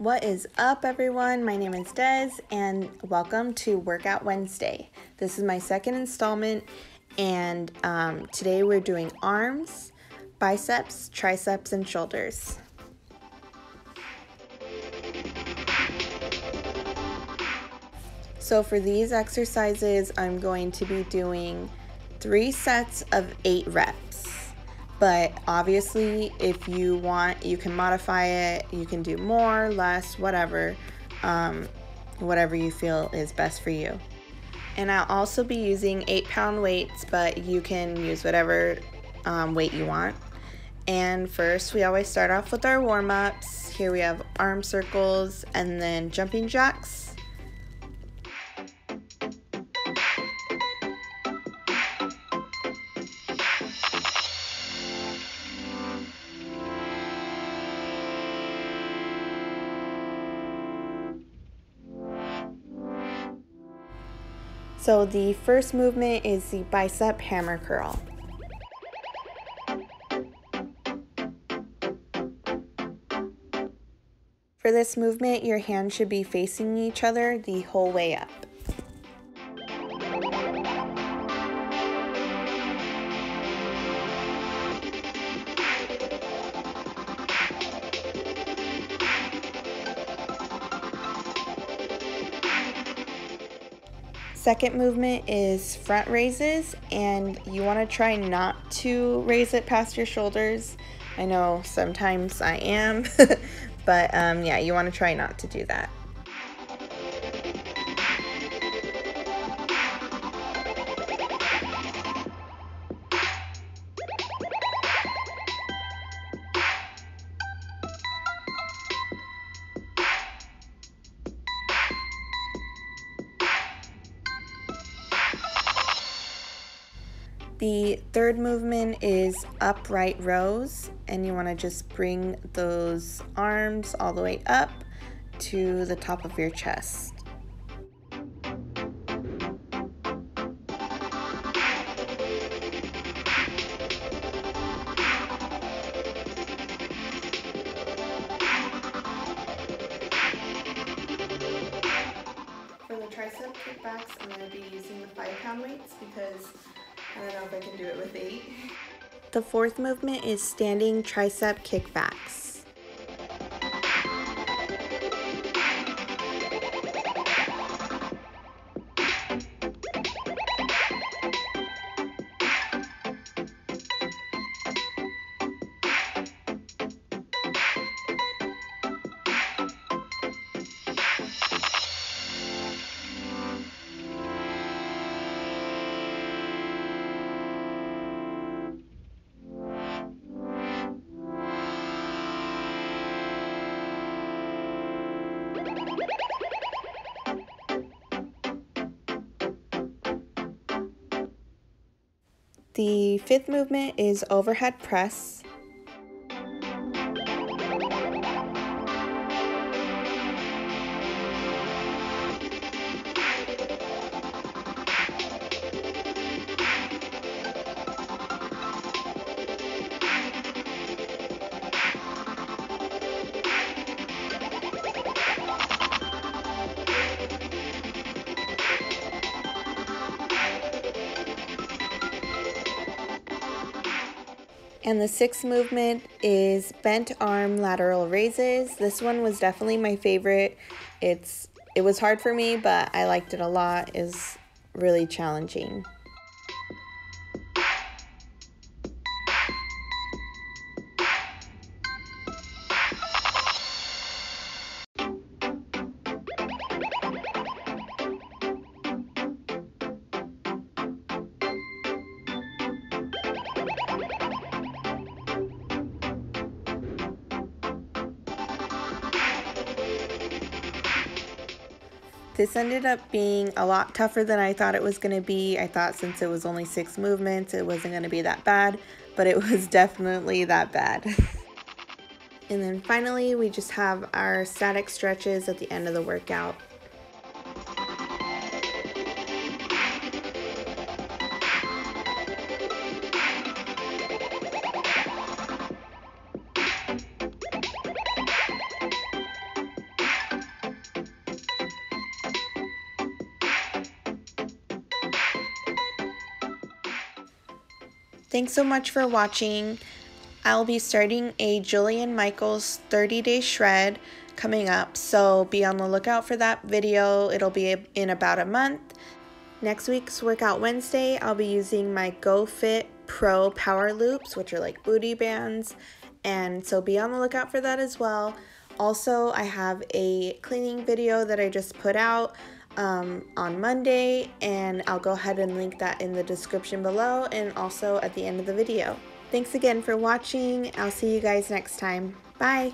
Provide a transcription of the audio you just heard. What is up, everyone? My name is Dez and welcome to Workout Wednesday. This is my second installment, and today we're doing arms, biceps, triceps, and shoulders. So for these exercises, I'm going to be doing 3 sets of 8 reps. But obviously, if you want, you can modify it. You can do more, less, whatever, whatever you feel is best for you. And I'll also be using 8-pound weights, but you can use whatever weight you want. And first, we always start off with our warm-ups. Here we have arm circles and then jumping jacks. So the first movement is the bicep hammer curl. For this movement, your hands should be facing each other the whole way up. Second movement is front raises, and you want to try not to raise it past your shoulders. I know sometimes I am, but yeah, you want to try not to do that. The third movement is upright rows, and you want to just bring those arms all the way up to the top of your chest. For the tricep kickbacks, I'm going to be using the 5-pound weights because I don't know if I can do it with 8. The fourth movement is standing tricep kickbacks. The fifth movement is overhead press. And the sixth movement is bent arm lateral raises. This one was definitely my favorite. It was hard for me, but I liked it a lot. It's really challenging. This ended up being a lot tougher than I thought it was going to be. I thought since it was only 6 movements, it wasn't going to be that bad, but it was definitely that bad. And then finally, we just have our static stretches at the end of the workout. Thanks so much for watching. I'll be starting a Jillian Michaels 30-day shred coming up, so be on the lookout for that video. It'll be in about a month. Next week's Workout Wednesday, I'll be using my GoFit Pro Power Loops, which are like booty bands, and so be on the lookout for that as well. Also, I have a cleaning video that I just put out on Monday, and I'll go ahead and link that in the description below and also at the end of the video. Thanks again for watching. I'll see you guys next time. Bye!